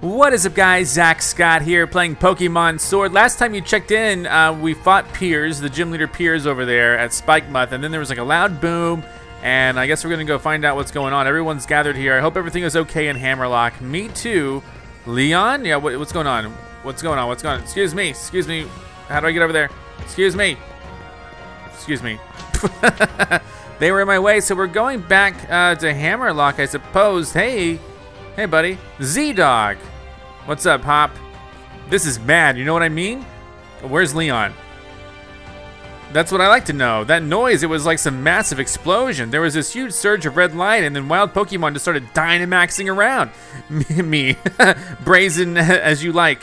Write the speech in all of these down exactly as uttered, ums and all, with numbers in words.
What is up, guys? Zack Scott here, playing Pokemon Sword. Last time you checked in, uh, we fought Piers, the gym leader Piers over there at Spikemuth, and then there was like a loud boom, and I guess we're gonna go find out what's going on. Everyone's gathered here. I hope everything is okay in Hammerlock. Me too. Leon? Yeah, what, what's going on? What's going on? What's going on? Excuse me, excuse me. How do I get over there? Excuse me. Excuse me. They were in my way, so we're going back uh, to Hammerlock, I suppose. Hey, hey buddy. Z-Dog. What's up, Hop? This is mad, you know what I mean? Where's Leon? That's what I like to know. That noise, it was like some massive explosion. There was this huge surge of red light, and then wild Pokemon just started Dynamaxing around. Me, brazen as you like.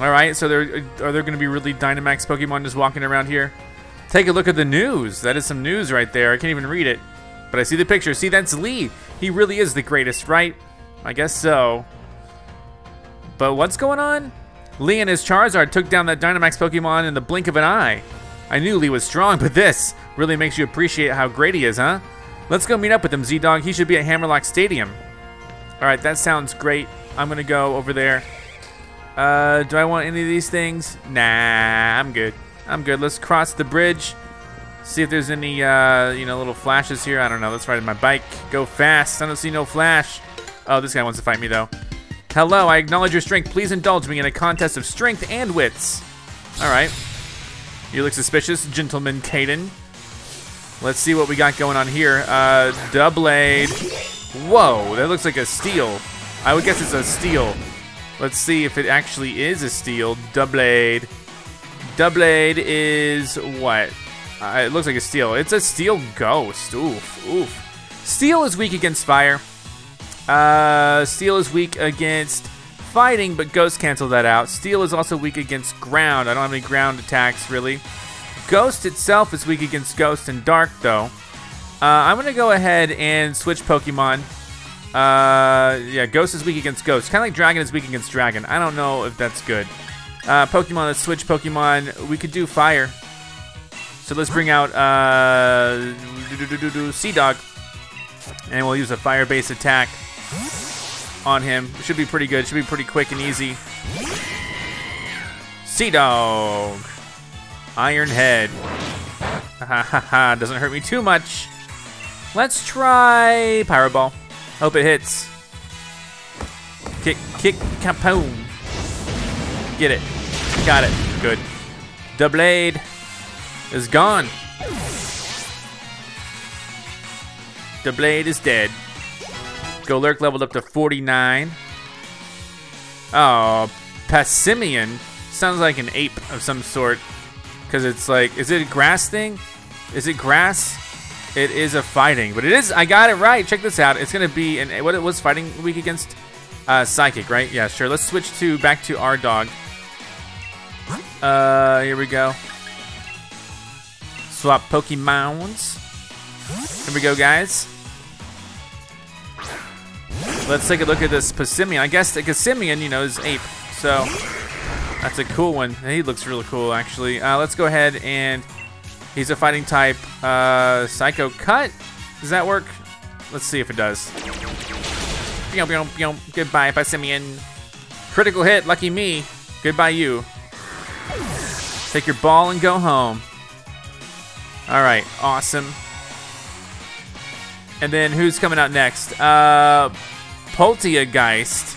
All right, so there are there gonna be really Dynamax Pokemon just walking around here? Take a look at the news. That is some news right there. I can't even read it, but I see the picture. See, that's Lee. He really is the greatest, right? I guess so. But what's going on? Lee and his Charizard took down that Dynamax Pokemon in the blink of an eye. I knew Lee was strong, but this really makes you appreciate how great he is, huh? Let's go meet up with him, Z-Dog. He should be at Hammerlock Stadium. All right, that sounds great. I'm gonna go over there. Uh, do I want any of these things? Nah, I'm good. I'm good. Let's cross the bridge. See if there's any, uh, you know, little flashes here. I don't know. Let's ride my bike. Go fast. I don't see no flash. Oh, this guy wants to fight me, though. Hello, I acknowledge your strength. Please indulge me in a contest of strength and wits. All right. You look suspicious, Gentleman Caden. Let's see what we got going on here. Uh, Doublade. Whoa, that looks like a steal. I would guess it's a steal. Let's see if it actually is a steal. Doublade. Doublade is what? Uh, it looks like a steal. It's a steal ghost. Oof, oof. Steel is weak against fire. Uh, steel is weak against fighting, but ghost cancel that out. Steel is also weak against ground. I don't have any ground attacks, really. Ghost itself is weak against ghost and dark, though. Uh, I'm gonna go ahead and switch Pokemon. Uh, yeah, ghost is weak against ghost. Kind of like dragon is weak against dragon. I don't know if that's good. Uh, Pokemon, let's switch Pokemon. We could do fire. So let's bring out uh, Sea Dog. And we'll use a fire-based attack on him. Should be pretty good. Should be pretty quick and easy. Sea Dog, Iron Head. Ha ha ha! Doesn't hurt me too much. Let's try Pyro Ball. Hope it hits. Kick, kick, kapoom! Get it. Got it. Good. Doublade is gone. Doublade is dead. Golurk leveled up to forty-nine. Oh, Passimian sounds like an ape of some sort. Cause it's like, is it a grass thing? Is it grass? It is a fighting, but it is, I got it right. Check this out. It's gonna be an, what it was fighting weak against? Uh, psychic, right? Yeah, sure. Let's switch to, back to our dog. Uh, here we go. Swap Pokemons. Here we go, guys. Let's take a look at this Passimian. I guess the Passimian, you know, is ape. So that's a cool one. He looks really cool, actually. Uh, let's go ahead and he's a fighting type. Uh, Psycho Cut. Does that work? Let's see if it does. Goodbye, Passimian. Critical hit. Lucky me. Goodbye, you. Take your ball and go home. All right. Awesome. And then who's coming out next? Uh, Poltergeist.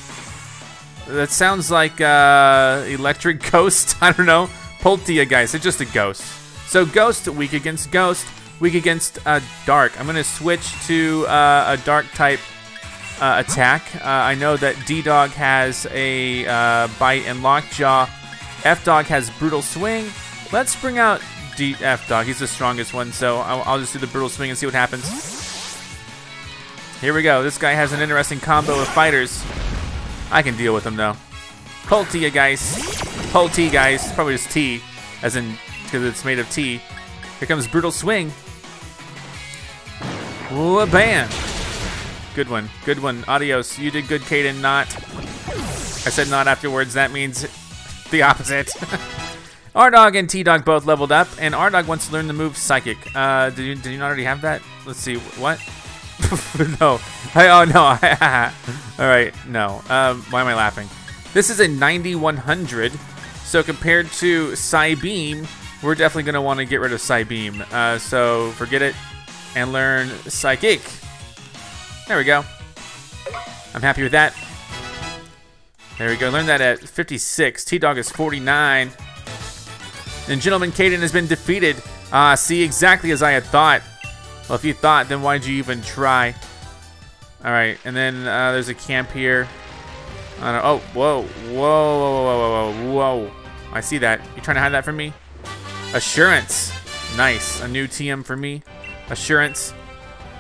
That sounds like uh, electric ghost. I don't know. Poltergeist. It's just a ghost. So ghost weak against ghost, weak against uh, dark. I'm gonna switch to uh, a dark type uh, attack. Uh, I know that D-Dog has a uh, bite and lockjaw. F-Dog has brutal swing. Let's bring out D F Dog. He's the strongest one, so I'll, I'll just do the brutal swing and see what happens. Here we go. This guy has an interesting combo of fighters. I can deal with him, though. Poltergeist. Poltergeist. Probably just T, as in because it's made of T. Here comes Brutal Swing. Wha-bam. Good one. Good one. Adios. You did good, Caden. Not. I said not afterwards. That means the opposite. R-Dog and T-Dog both leveled up, and R-Dog wants to learn the move Psychic. Uh, did you, did you not already have that? Let's see. What? No. I, oh, no. All right. No. Um, why am I laughing? This is a ninety-one hundred. So compared to Psybeam, we're definitely going to want to get rid of Psybeam. Uh, so forget it and learn Psychic. There we go. I'm happy with that. There we go. Learn that at fifty-six. T-Dog is forty-nine. And Gentleman Caden has been defeated. Ah, uh, see, exactly as I had thought. Well, if you thought, then why'd you even try? All right, and then uh, there's a camp here. I don't, oh, whoa, whoa, whoa, whoa, whoa, whoa. I see that. You trying to hide that from me? Assurance. Nice. A new T M for me. Assurance.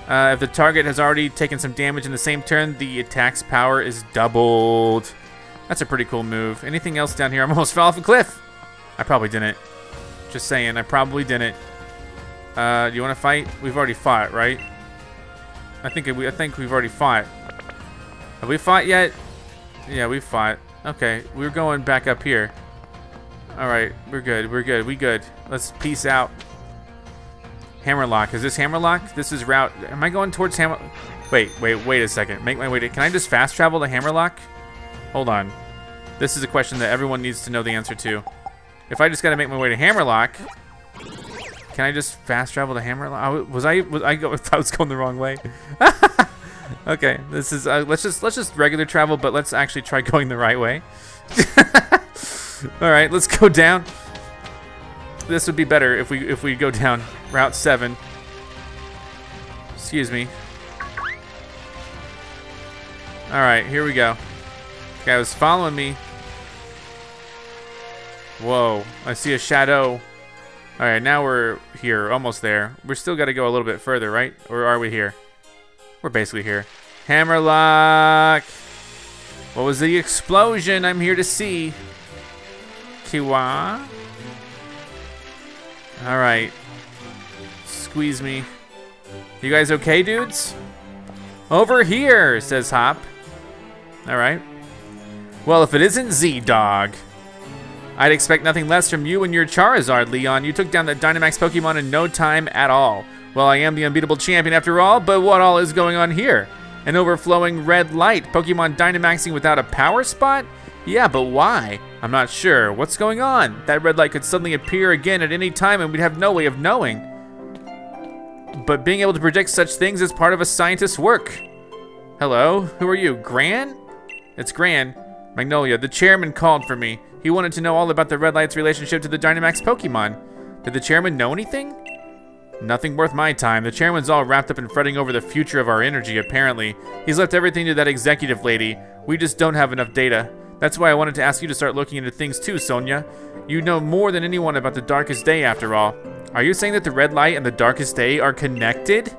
Uh, if the target has already taken some damage in the same turn, the attack's power is doubled. That's a pretty cool move. Anything else down here? I almost fell off a cliff. I probably didn't. Just saying, I probably didn't. Uh, do you want to fight? We've already fought, right? I think we, I think we've already fought. Have we fought yet? Yeah, we fought. Okay, we're going back up here. All right, we're good. We're good. We good. Let's peace out. Hammerlock. Is this Hammerlock? This is route. Am I going towards Hammer? Wait, wait, wait a second. Make my way to. Can I just fast travel to Hammerlock? Hold on. This is a question that everyone needs to know the answer to. If I just gotta make my way to Hammerlock, can I just fast travel to Hammerlock? Was I? Was I? Go, I was going the wrong way. Okay, this is. Uh, let's just let's just regular travel, but let's actually try going the right way. All right, let's go down. This would be better if we if we go down Route Seven. Excuse me. All right, here we go. The guy was following me. Whoa, I see a shadow. All right, now we're here, almost there. We're still got to go a little bit further, right? Or are we here? We're basically here. Hammerlock! What was the explosion? I'm here to see. Kiwa? All right. Squeeze me. You guys okay, dudes? Over here, says Hop. All right. Well, if it isn't Z-Dog. I'd expect nothing less from you and your Charizard, Leon. You took down that Dynamax Pokemon in no time at all. Well, I am the unbeatable champion after all, but what all is going on here? An overflowing red light. Pokemon Dynamaxing without a power spot? Yeah, but why? I'm not sure. What's going on? That red light could suddenly appear again at any time and we'd have no way of knowing. But being able to predict such things is part of a scientist's work. Hello? Who are you? Gran? It's Gran. Magnolia, the chairman called for me. He wanted to know all about the red light's relationship to the Dynamax Pokemon. Did the chairman know anything? Nothing worth my time. The chairman's all wrapped up in fretting over the future of our energy, apparently. He's left everything to that executive lady. We just don't have enough data. That's why I wanted to ask you to start looking into things too, Sonia. You know more than anyone about the Darkest Day, after all. Are you saying that the red light and the Darkest Day are connected?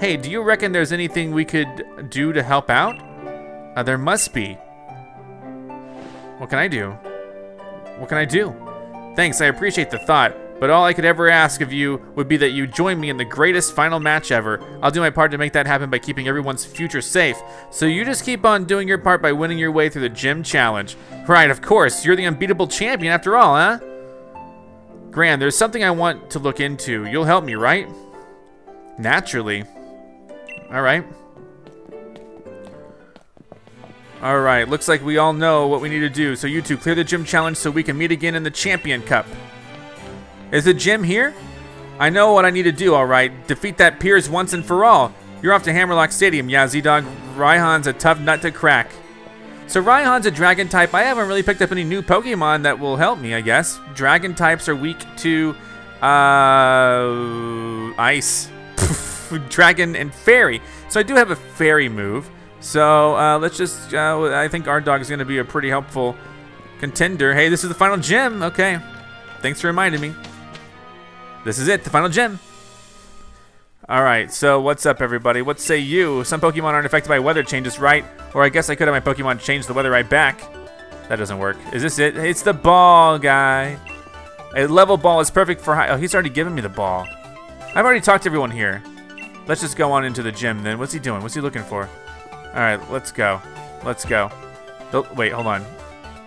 Hey, do you reckon there's anything we could do to help out? Uh, there must be. What can I do? What can I do? Thanks, I appreciate the thought, but all I could ever ask of you would be that you join me in the greatest final match ever. I'll do my part to make that happen by keeping everyone's future safe. So you just keep on doing your part by winning your way through the gym challenge. Right, of course, you're the unbeatable champion after all, huh? Gran, there's something I want to look into. You'll help me, right? Naturally. All right. All right, looks like we all know what we need to do. So you two, clear the gym challenge so we can meet again in the Champion Cup. Is the gym here? I know what I need to do, all right. Defeat that Piers once and for all. You're off to Hammerlock Stadium, yeah, Z-Dog. Raihan's a tough nut to crack. So Raihan's a dragon type. I haven't really picked up any new Pokemon that will help me, I guess. Dragon types are weak to uh, ice, dragon, and fairy. So I do have a fairy move. So uh, let's just, uh, I think our dog is going to be a pretty helpful contender. Hey, this is the final gym. Okay. Thanks for reminding me. This is it, the final gym. All right, so what's up, everybody? What say you? Some Pokemon aren't affected by weather changes, right? Or I guess I could have my Pokemon change the weather right back. That doesn't work. Is this it? It's the ball guy. A level ball is perfect for high. Oh, he's already given me the ball. I've already talked to everyone here. Let's just go on into the gym then. What's he doing? What's he looking for? All right, let's go. Let's go. Oh, wait, hold on.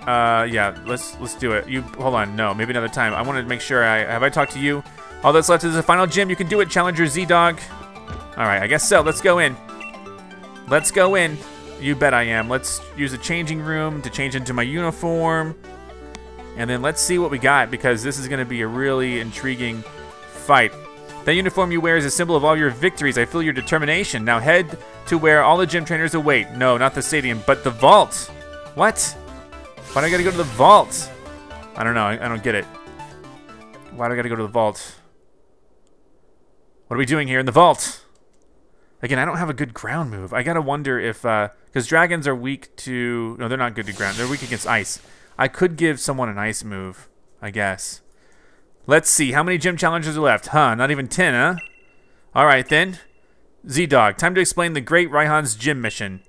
Uh, yeah, let's let's do it. You hold on. No, maybe another time. I want to make sure I have I talked to you. All that's left is the final gym. You can do it, Challenger Z-Dog. Alright, I guess so. Let's go in. Let's go in. You bet I am. Let's use a changing room to change into my uniform. And then let's see what we got, because this is going to be a really intriguing fight. That uniform you wear is a symbol of all your victories. I feel your determination. Now head to where all the gym trainers await. No, not the stadium, but the vault. What? Why do I got to go to the vault? I don't know. I, I don't get it. Why do I got to go to the vault? What are we doing here in the vault? Again, I don't have a good ground move. I gotta wonder if, uh, because dragons are weak to, no, they're not good to ground. They're weak against ice. I could give someone an ice move, I guess. Let's see, how many gym challenges are left? Huh, not even ten, huh? All right, then. Z-Dog, time to explain the Great Raihan's gym mission.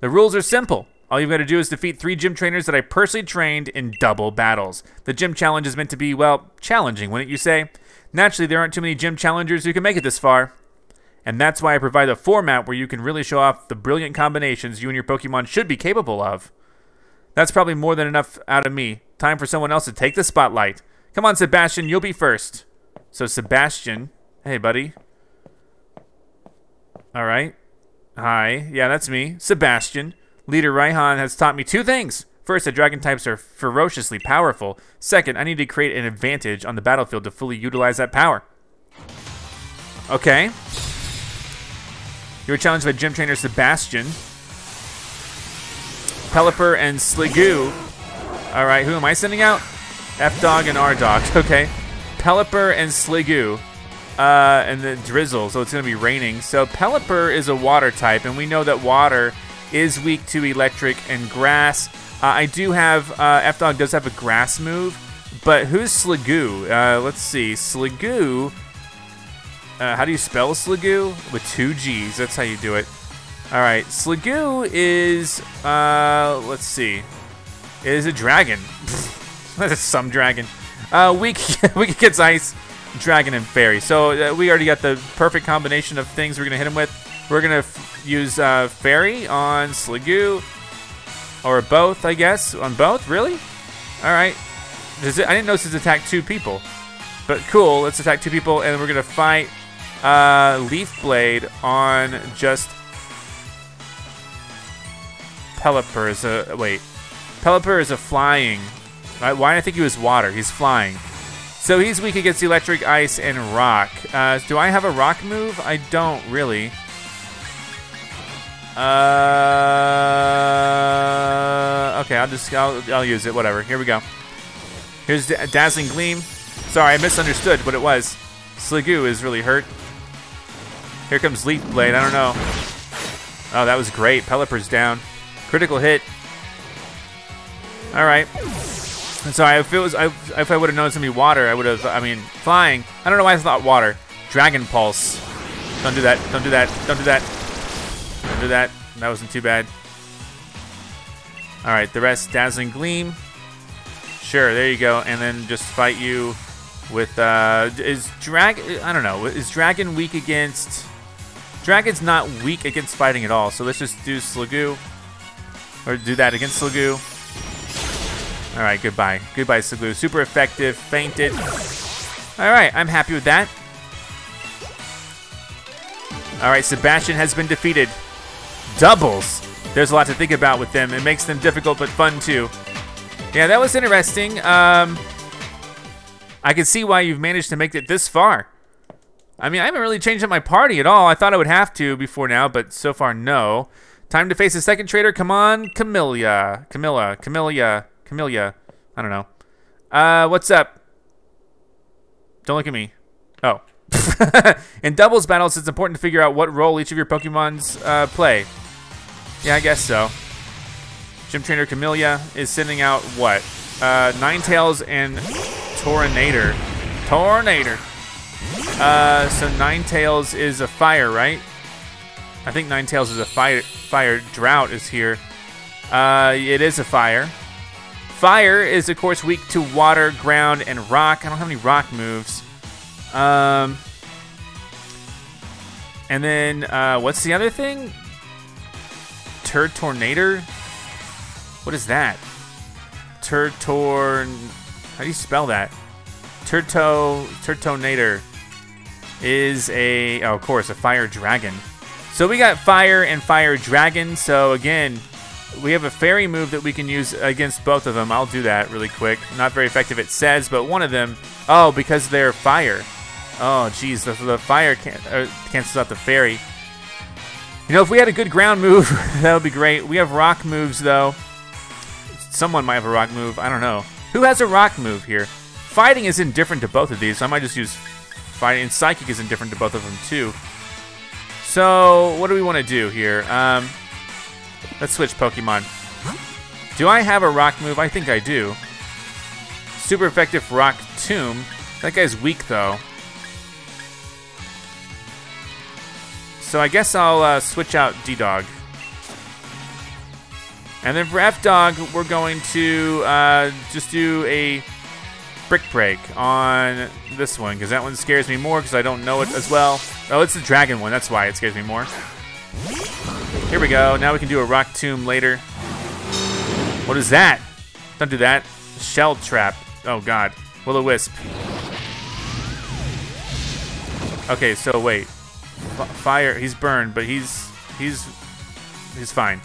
The rules are simple. All you've gotta do is defeat three gym trainers that I personally trained in double battles. The gym challenge is meant to be, well, challenging, wouldn't you say? Naturally, there aren't too many gym challengers who can make it this far. And that's why I provide a format where you can really show off the brilliant combinations you and your Pokemon should be capable of. That's probably more than enough out of me. Time for someone else to take the spotlight. Come on, Sebastian, you'll be first. So Sebastian, hey buddy. All right. Hi, yeah, that's me, Sebastian. Leader Raihan has taught me two things. First, that dragon types are ferociously powerful. Second, I need to create an advantage on the battlefield to fully utilize that power. Okay. You were challenged by gym trainer Sebastian. Pelipper and Sliggoo. All right, who am I sending out? F-Dog and R-Dog, okay. Pelipper and Sliggoo. Uh, and the drizzle, so it's gonna be raining. So Pelipper is a water type, and we know that water is weak to electric and grass. Uh, I do have, uh, F-Dog does have a grass move, but who's Sliggoo? Uh, let's see, Sliggoo. Uh, how do you spell Sliggoo? With two G's, that's how you do it. All right, Sliggoo is, uh, let's see, is a dragon. That's some dragon. Uh, weak, weak against ice, dragon and fairy. So uh, we already got the perfect combination of things we're gonna hit him with. We're gonna f use uh, fairy on Sliggoo, or both, I guess, on both, really? All right, does it, I didn't notice it's attacked two people, but cool, let's attack two people and we're gonna fight Uh, Leaf Blade on just Pelipper is a wait. Pelipper is a flying. Right? Why I think he was water. He's flying, so he's weak against electric, ice, and rock. Uh, do I have a rock move? I don't really. Uh, okay, I'll just I'll, I'll use it. Whatever. Here we go. Here's da Dazzling Gleam. Sorry, I misunderstood what it was. Sliggoo is really hurt. Here comes Leaf Blade, I don't know. Oh, that was great, Pelipper's down. Critical hit. All right. And so I, if it was, I, if I would've known it's gonna be water, I would've, I mean, flying. I don't know why I thought water. Dragon Pulse. Don't do that, don't do that, don't do that. Don't do that, that wasn't too bad. All right, the rest, Dazzling Gleam. Sure, there you go, and then just fight you with uh is drag I don't know is dragon weak against dragon's not weak against fighting at all, so let's just do Sliggoo or do that against Sliggoo. All right, goodbye goodbye Sliggoo. Super effective, fainted. All right, I'm happy with that. All right, Sebastian has been defeated. Doubles, there's a lot to think about with them. It makes them difficult but fun too. Yeah, that was interesting. um I can see why you've managed to make it this far. I mean, I haven't really changed up my party at all. I thought I would have to before now, but so far, no. Time to face the second trader. Come on, Camilla. Camilla, Camilla, Camilla. I don't know. Uh, what's up? Don't look at me. Oh. In doubles battles, it's important to figure out what role each of your Pokemons uh, play. Yeah, I guess so. Gym Trainer Camilla is sending out what? Uh, Ninetales and Tornator. Tornator. Uh, so Ninetales is a fire, right? I think Ninetales is a fire. Fire drought is here. Uh, it is a fire. Fire is, of course, weak to water, ground, and rock. I don't have any rock moves. Um, and then uh, what's the other thing? Tur Tornator. What is that? Turtorn, how do you spell that? Turto, Turtonator. is a, oh, of course, a Fire Dragon. So we got Fire and Fire Dragon. So again, we have a fairy move that we can use against both of them. I'll do that really quick. Not very effective, it says, but one of them, oh, because they're fire. Oh, geez, the, the fire can, uh, cancels out the fairy. You know, if we had a good ground move, that would be great. We have rock moves, though. Someone might have a rock move. I don't know. Who has a rock move here? Fighting is indifferent to both of these, so I might just use Fighting. And Psychic is indifferent to both of them, too. So, what do we want to do here? Um, let's switch Pokemon. Do I have a rock move? I think I do. Super effective Rock Tomb. That guy's weak, though. So I guess I'll uh, switch out D-Dog. And then for F-Dog, we're going to uh, just do a Brick Break on this one, because that one scares me more because I don't know it as well. Oh, it's the Dragon one. That's why it scares me more. Here we go. Now we can do a Rock Tomb later. What is that? Don't do that. Shell Trap. Oh, God. Will-O-Wisp. Okay, so wait. Fire, he's burned, but he's he's he's fine.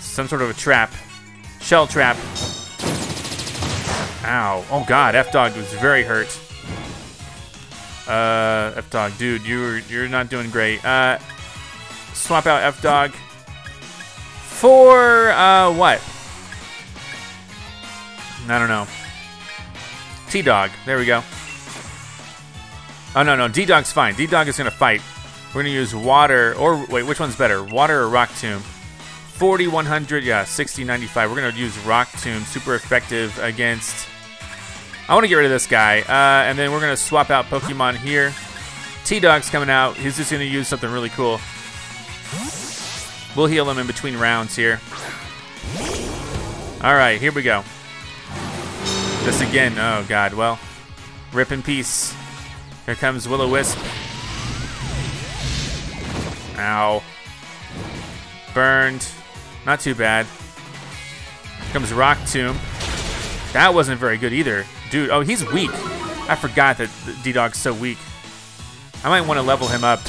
Some sort of a trap. Shell Trap. Ow. Oh God, F-Dog was very hurt. Uh F-Dog, dude, you're you're not doing great. Uh swap out F-Dog. For uh what? I don't know. T-Dog, there we go. Oh, no, no, D-Dog's fine. D-Dog is going to fight. We're going to use water, or wait, which one's better? Water or Rock Tomb? forty, one hundred, yeah, sixty, ninety-five. We're going to use Rock Tomb, super effective against... I want to get rid of this guy, uh, and then we're going to swap out Pokemon here. T-Dog's coming out. He's just going to use something really cool. We'll heal him in between rounds here. All right, here we go. This again, oh, God, well, rip in peace. Here comes Will-O-Wisp. Ow. Burned. Not too bad. Here comes Rock Tomb. That wasn't very good either. Dude, oh, he's weak. I forgot that D-Dog's so weak. I might want to level him up.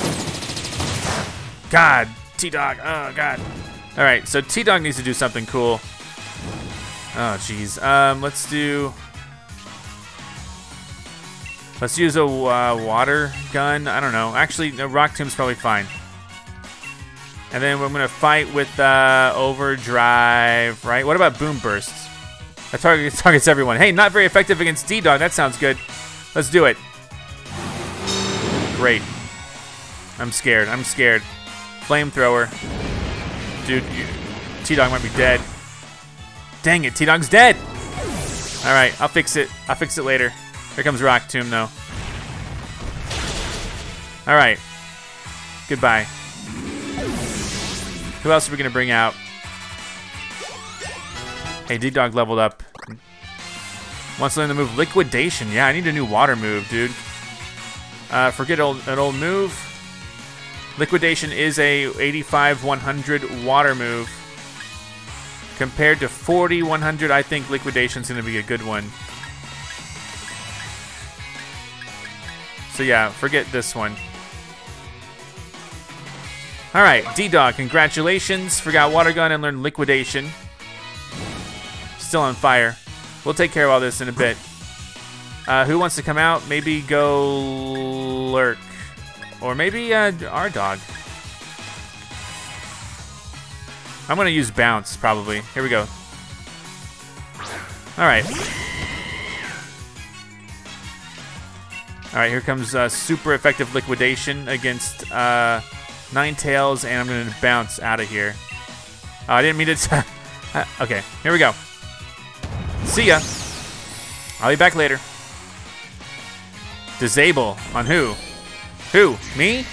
God, T-Dog, oh, God. All right, so T-Dog needs to do something cool. Oh, jeez. Um, let's do... Let's use a uh, water gun. I don't know. Actually, no, Rock Tomb's probably fine. And then we're going to fight with uh, Overdrive, right? What about Boom Burst? That target, targets everyone. Hey, not very effective against D-Dog. That sounds good. Let's do it. Great. I'm scared. I'm scared. Flamethrower. Dude, T-Dog might be dead. Dang it. T-Dog's dead. All right. I'll fix it. I'll fix it later. Here comes Rock Tomb, though. All right. Goodbye. Who else are we going to bring out? Hey, D-Dog leveled up. Wants to learn the move Liquidation. Yeah, I need a new water move, dude. Uh, forget old, an old move. Liquidation is a eighty-five, one hundred water move. Compared to forty, one hundred, I think Liquidation's going to be a good one. So yeah, forget this one. All right, D-Dog, congratulations. Forgot Water Gun and learned Liquidation. Still on fire. We'll take care of all this in a bit. Uh, who wants to come out? Maybe go Lurk. Or maybe uh, our dog. I'm gonna use Bounce, probably. Here we go. All right. All right, here comes uh, super effective Liquidation against uh, Ninetales, and I'm going to bounce out of here. Uh, I didn't mean to. uh, okay, here we go. See ya. I'll be back later. Disable on who? Who? Me?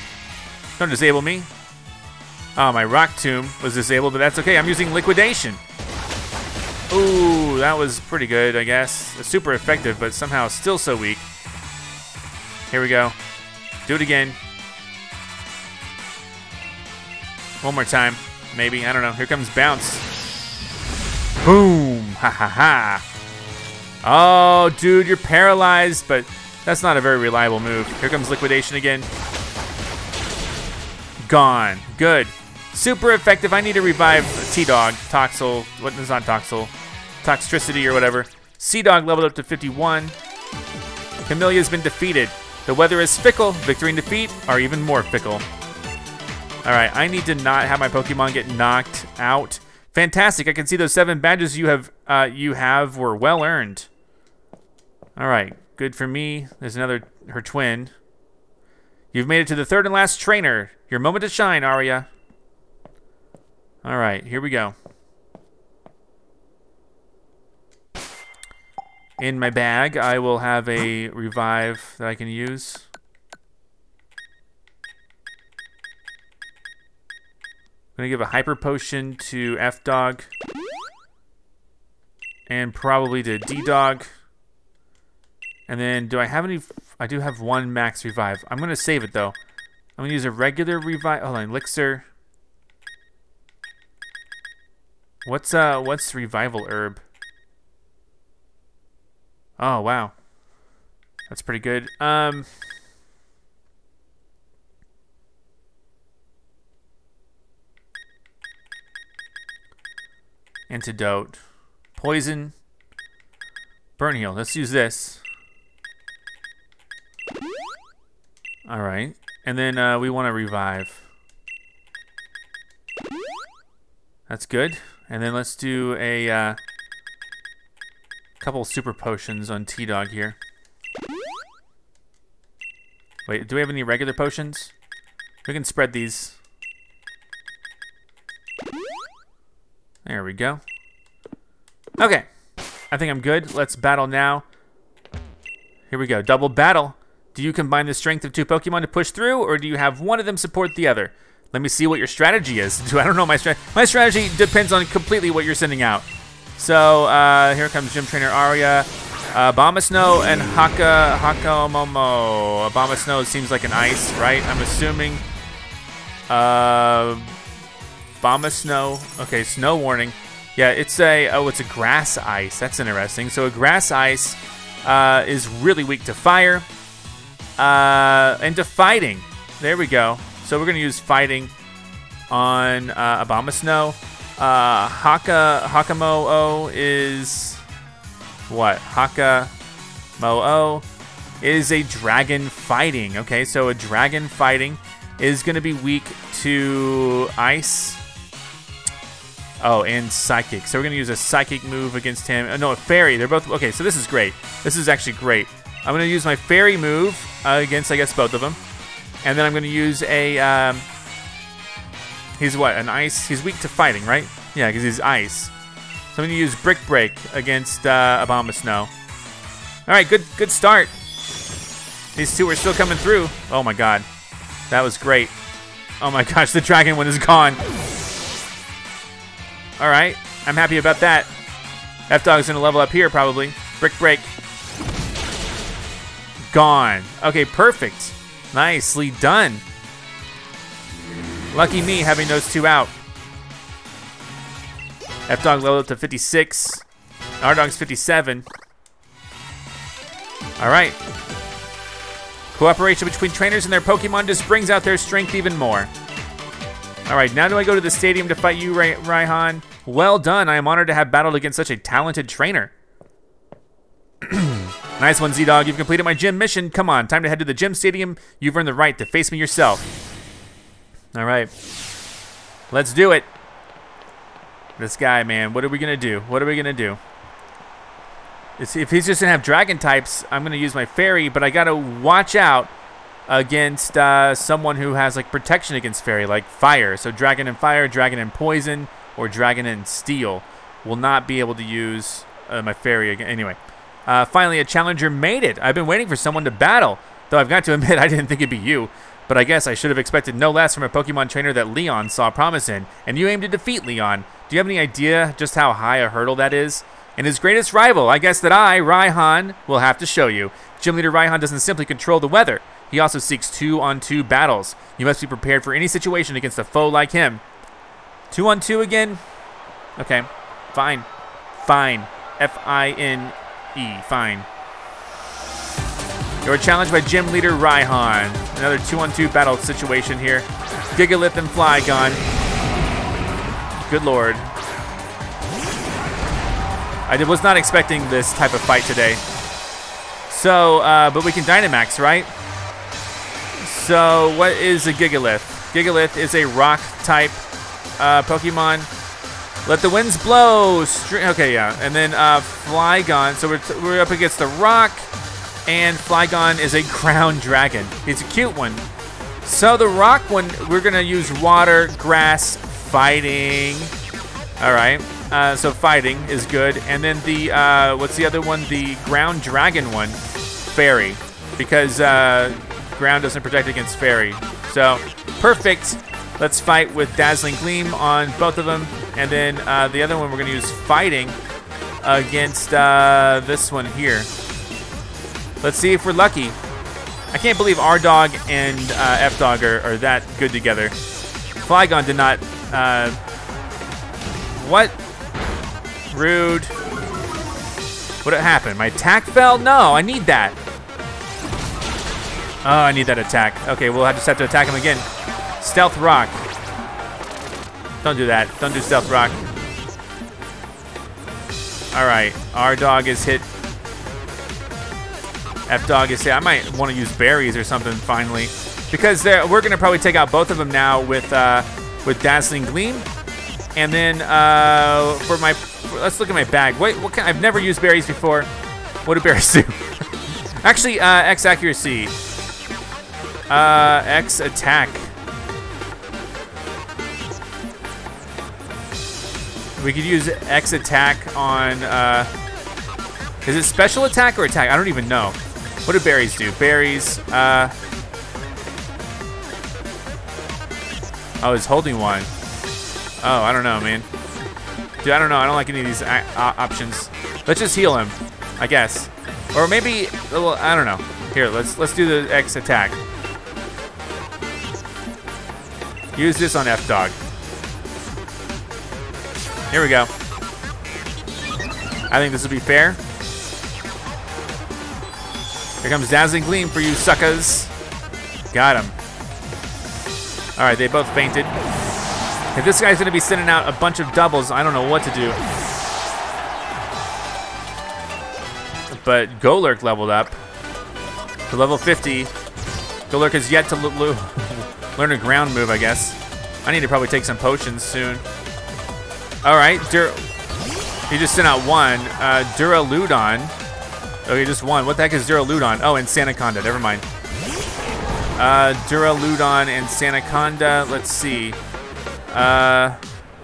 Don't disable me. Oh, my Rock Tomb was disabled, but that's okay. I'm using Liquidation. Ooh, that was pretty good, I guess. Super effective, but somehow still so weak. Here we go. Do it again. One more time, maybe. I don't know. Here comes Bounce. Boom. Ha ha ha. Oh, dude, you're paralyzed, but That's not a very reliable move. Here comes Liquidation again. Gone. Good. Super effective. I need to revive T-Dog. Toxel. What is not Toxel? Toxtricity or whatever. Seadog leveled up to fifty-one. Camelia's been defeated. The weather is fickle. Victory and defeat are even more fickle. Alright, I need to not have my Pokemon get knocked out. Fantastic. I can see those seven badges you have uh, you have were well earned. Alright, good for me. There's another her twin. You've made it to the third and last trainer. Your moment to shine, Aria. Alright, here we go. In my bag, I will have a revive that I can use. I'm gonna give a hyper potion to F-Dog. And probably to D-Dog. And then, do I have any? I do have one max revive. I'm gonna save it though. I'm gonna use a regular revive. Hold on, elixir. What's uh? What's revival herb? Oh, wow. That's pretty good. Um, antidote. Poison. Burn heal. Let's use this. All right. And then uh, we want to revive. That's good. And then let's do a... Uh, couple super potions on T-Dog here. Wait, do we have any regular potions? We can spread these. There we go. Okay, I think I'm good. Let's battle now. Here we go, double battle. Do you combine the strength of two Pokemon to push through, or do you have one of them support the other? Let me see what your strategy is. Do I don't know my strategy. My strategy depends on completely what you're sending out. So uh, here comes Gym Trainer Aria, uh, Abomasnow, and Haka Hakamo-o. Abomasnow seems like an ice, right? I'm assuming. Uh, Abomasnow. Okay, snow warning. Yeah, it's a oh, it's a grass ice. That's interesting. So a grass ice uh, is really weak to fire uh, and to fighting. There we go. So we're gonna use fighting on uh, Abomasnow. Uh, Haka Hakamo-o is what? Hakamo-o is a dragon fighting. Okay, so a dragon fighting is going to be weak to ice. Oh, and psychic. So we're going to use a psychic move against him. Oh, no, a fairy. They're both okay. So this is great. This is actually great. I'm going to use my fairy move uh, against, I guess, both of them, and then I'm going to use a. Um, He's what, an ice? He's weak to fighting, right? Yeah, because he's ice. So I'm gonna use Brick Break against uh, Abomasnow. All right, good, good start. These two are still coming through. Oh my God, that was great. Oh my gosh, the dragon one is gone. All right, I'm happy about that. F-Dog's gonna level up here probably. Brick Break. Gone. Okay, perfect. Nicely done. Lucky me having those two out. F-Dog leveled up to fifty-six. R-Dog's fifty-seven. All right. Cooperation between trainers and their Pokemon just brings out their strength even more. All right, now do I go to the stadium to fight you, Ra Raihan? Well done, I am honored to have battled against such a talented trainer. Nice one, Z-Dog, you've completed my gym mission. Come on, time to head to the gym stadium. You've earned the right to face me yourself. All right, let's do it. This guy, man, what are we gonna do? What are we gonna do? It's, if he's just gonna have dragon types, I'm gonna use my fairy, but I gotta watch out against uh, someone who has like protection against fairy, like fire. So dragon and fire, dragon and poison, or dragon and steel will not be able to use uh, my fairy again. Anyway, uh, finally a challenger made it. I've been waiting for someone to battle, though I've got to admit I didn't think it'd be you. But I guess I should have expected no less from a Pokemon trainer that Leon saw promise in, and you aim to defeat Leon. Do you have any idea just how high a hurdle that is? And his greatest rival, I guess that I, Raihan, will have to show you. Gym Leader Raihan doesn't simply control the weather. He also seeks two-on-two battles. You must be prepared for any situation against a foe like him. Two-on-two again? Okay, fine, fine, F I N E, fine. You are challenged by Gym Leader Raihan. Another two on two battle situation here. Gigalith and Flygon. Good lord. I was not expecting this type of fight today. So, uh, but we can Dynamax, right? So, what is a Gigalith? Gigalith is a rock type uh, Pokemon. Let the winds blow. Stri okay, yeah. And then uh, Flygon. So we're, t we're up against the rock. And Flygon is a ground dragon. It's a cute one. So the rock one, we're going to use water, grass, fighting. All right. Uh, so fighting is good. And then the, uh, what's the other one? The ground dragon one. Fairy. Because uh, ground doesn't protect against fairy. So perfect. Let's fight with Dazzling Gleam on both of them. And then uh, the other one we're going to use fighting against uh, this one here. Let's see if we're lucky. I can't believe R-Dog and uh, F-Dog are, are that good together. Flygon did not. Uh, what? Rude. What happened? My attack fell? No, I need that. Oh, I need that attack. Okay, we'll just have to attack him again. Stealth Rock. Don't do that. Don't do Stealth Rock. All right. R-Dog is hit. F-Dog is hit. I might want to use berries or something finally. Because we're going to probably take out both of them now with uh, with Dazzling Gleam. And then uh, for my... Let's look at my bag. Wait, what can, I've never used berries before. What do berries do? Actually, uh, X accuracy. Uh, X attack. We could use X attack on, uh, is it special attack or attack? I don't even know. What do berries do? Berries, uh, I was holding one. Oh, I don't know, man. Dude, I don't know. I don't like any of these options. Let's just heal him, I guess. Or maybe, well, I don't know. Here, let's, let's do the X attack. Use this on F-Dog. Here we go. I think this will be fair. Here comes Dazzling Gleam for you suckers. Got him. All right, they both fainted. If this guy's going to be sending out a bunch of doubles, I don't know what to do. But Golurk leveled up to level fifty. Golurk has yet to learn a ground move, I guess. I need to probably take some potions soon. All right, Dur he just sent out one. Uh, Duraludon. Okay, just one. What the heck is Duraludon? Oh, and Sandaconda. Never mind. Uh, Duraludon and Sandaconda. Let's see. Uh,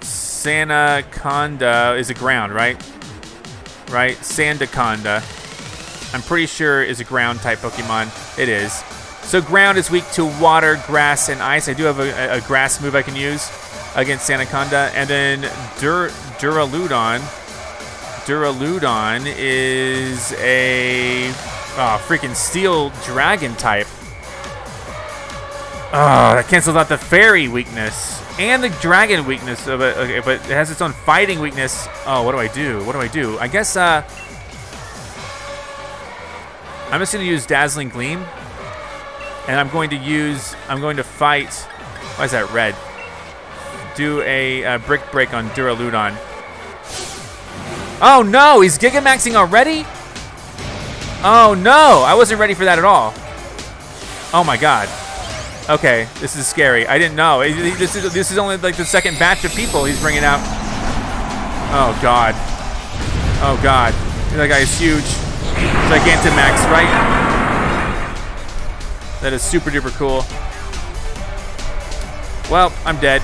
Sandaconda is a ground, right? Right? Sandaconda. I'm pretty sure is a ground type Pokemon. It is. So ground is weak to water, grass, and ice. I do have a, a grass move I can use against Sandaconda. And then Dur Duraludon. Duraludon is a oh, freaking steel dragon type. Oh, that cancels out the fairy weakness and the dragon weakness. Of it. Okay, but it has its own fighting weakness. Oh, what do I do? What do I do? I guess uh, I'm just going to use Dazzling Gleam. And I'm going to use, I'm going to fight. Why is that red? Do a uh, brick break on Duraludon. Oh no, he's Gigamaxing already? Oh no, I wasn't ready for that at all. Oh my god. Okay, this is scary. I didn't know. This is, this is only like the second batch of people he's bringing out. Oh god. Oh god. That guy is huge. Gigantamax, right? That is super duper cool. Well, I'm dead.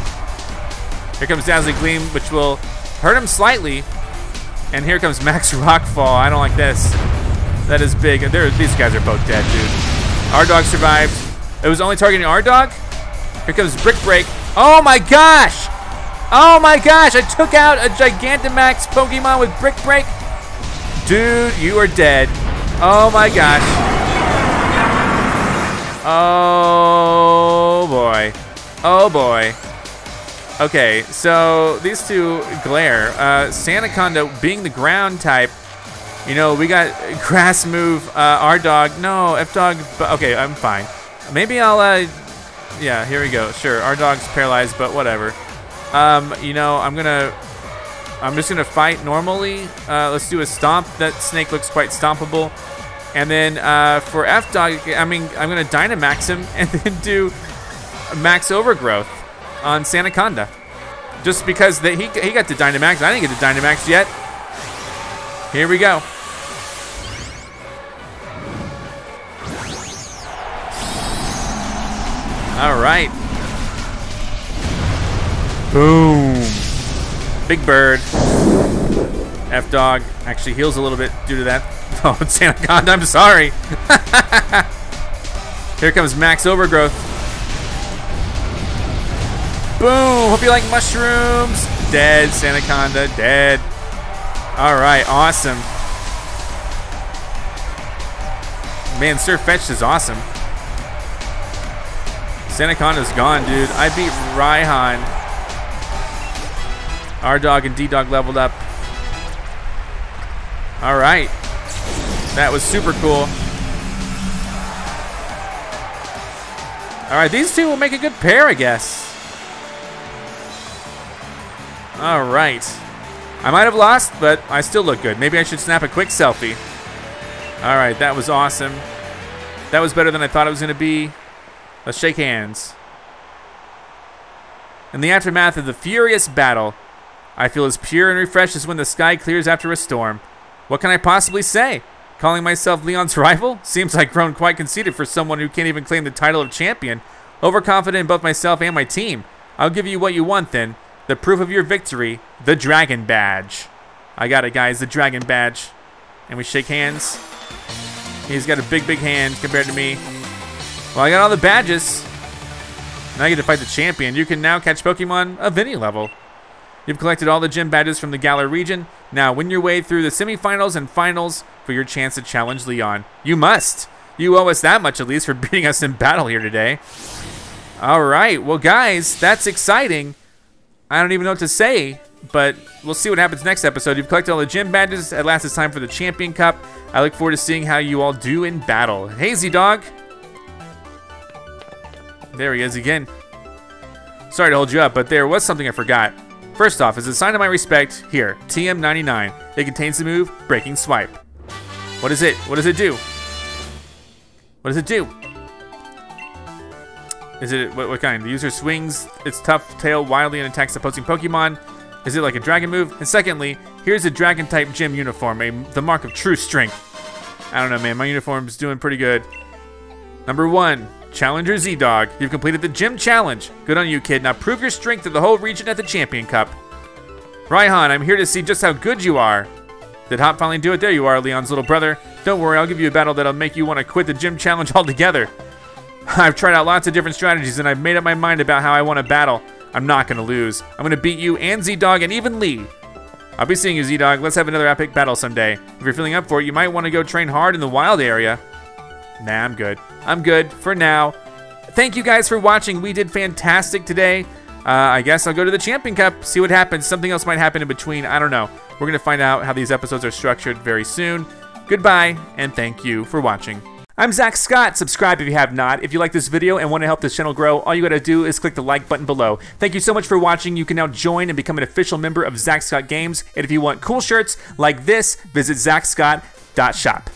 Here comes Dazzling Gleam, which will hurt him slightly. And here comes Max Rockfall. I don't like this. That is big. They're, these guys are both dead, dude. R-Dog survived. It was only targeting R-Dog. Here comes Brick Break. Oh my gosh! Oh my gosh! I took out a Gigantamax Pokemon with Brick Break. Dude, you are dead. Oh my gosh. Oh boy. Oh boy. Okay, so these two glare. Uh, Sandaconda being the ground type You know, we got grass move, uh, our dog. No, F dog. Okay, I'm fine. Maybe I'll, uh, yeah, here we go. Sure, our dog's paralyzed, but whatever. Um, you know, I'm gonna, I'm just gonna fight normally. Uh, let's do a stomp. That snake looks quite stompable. And then uh, for F dog, I mean, I'm gonna Dynamax him and then do max overgrowth on Sandaconda. Just because that he, he got to Dynamax, I didn't get to Dynamax yet. Here we go. All right. Boom. Big bird. F dog actually heals a little bit due to that. Oh, Sandaconda, I'm sorry. Here comes max overgrowth. Boom. Hope you like mushrooms. Dead, Sandaconda, dead. All right, awesome. Man, Sir Fetched is awesome. Sandaconda's gone, dude. I beat Raihan. Our dog and D Dog leveled up. All right, that was super cool. All right, these two will make a good pair, I guess. All right. I might have lost, but I still look good. Maybe I should snap a quick selfie. All right, that was awesome. That was better than I thought it was gonna be. Let's shake hands. In the aftermath of the furious battle, I feel as pure and refreshed as when the sky clears after a storm. What can I possibly say? Calling myself Leon's rival? Seems I've grown quite conceited for someone who can't even claim the title of champion. Overconfident in both myself and my team. I'll give you what you want then. The proof of your victory, the Dragon Badge. I got it, guys, the Dragon Badge. And we shake hands. He's got a big, big hand compared to me. Well, I got all the badges. Now I get to fight the champion. You can now catch Pokemon of any level. You've collected all the gym badges from the Galar region. Now win your way through the semifinals and finals for your chance to challenge Leon. You must. You owe us that much, at least, for beating us in battle here today. All right, well, guys, that's exciting. I don't even know what to say, but we'll see what happens next episode. You've collected all the gym badges. At last, it's time for the Champion Cup. I look forward to seeing how you all do in battle. Hey, Z-Dog. There he is again. Sorry to hold you up, but there was something I forgot. First off, as a sign of my respect, here, T M ninety-nine. It contains the move, Breaking Swipe. What is it? What does it do? What does it do? Is it, what, what kind? The user swings its tough tail wildly and attacks opposing Pokemon. Is it like a dragon move? And secondly, here's a dragon type gym uniform, a, the mark of true strength. I don't know, man, my uniform's doing pretty good. Number one, Challenger Z-Dog. You've completed the gym challenge. Good on you, kid. Now prove your strength to the whole region at the Champion Cup. Raihan, I'm here to see just how good you are. Did Hop finally do it? There you are, Leon's little brother. Don't worry, I'll give you a battle that'll make you want to quit the gym challenge altogether. I've tried out lots of different strategies and I've made up my mind about how I want to battle. I'm not going to lose. I'm going to beat you and Z-Dog and even Lee. I'll be seeing you, Z-Dog. Let's have another epic battle someday. If you're feeling up for it, you might want to go train hard in the wild area. Nah, I'm good. I'm good for now. Thank you guys for watching. We did fantastic today. Uh, I guess I'll go to the Champion Cup, see what happens. Something else might happen in between. I don't know. We're going to find out how these episodes are structured very soon. Goodbye, and thank you for watching. I'm Zack Scott. Subscribe if you have not. If you like this video and want to help this channel grow, all you gotta do is click the like button below. Thank you so much for watching. You can now join and become an official member of Zack Scott Games. And if you want cool shirts like this, visit zack scott dot shop.